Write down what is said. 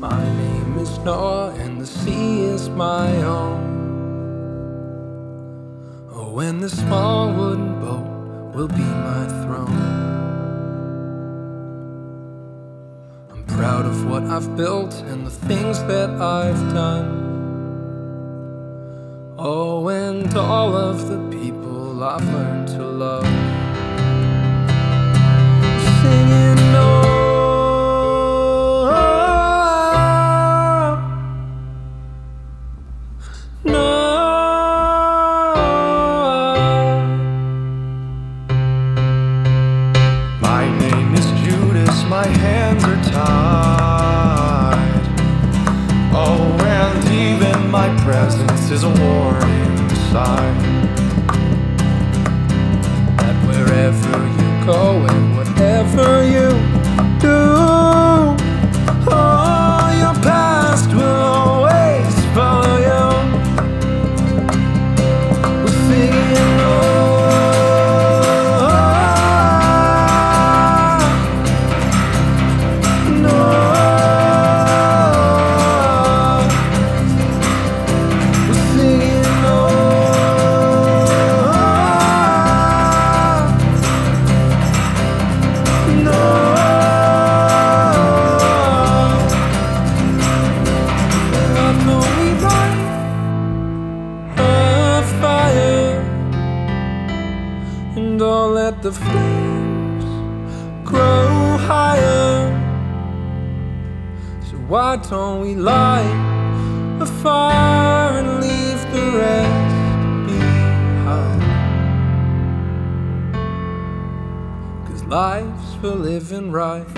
My name is Noah and the sea is my home. Oh, and the small wooden boat will be my throne. I'm proud of what I've built and the things that I've done. Oh, and all of the people I've learned to love. My hands are tied. Oh, and even my presence is a warning sign that wherever you go and whatever you do, oh, your past will always follow you. We're singing, oh, don't let the flames grow higher. So why don't we light a fire and leave the rest behind? 'Cause life's for living right.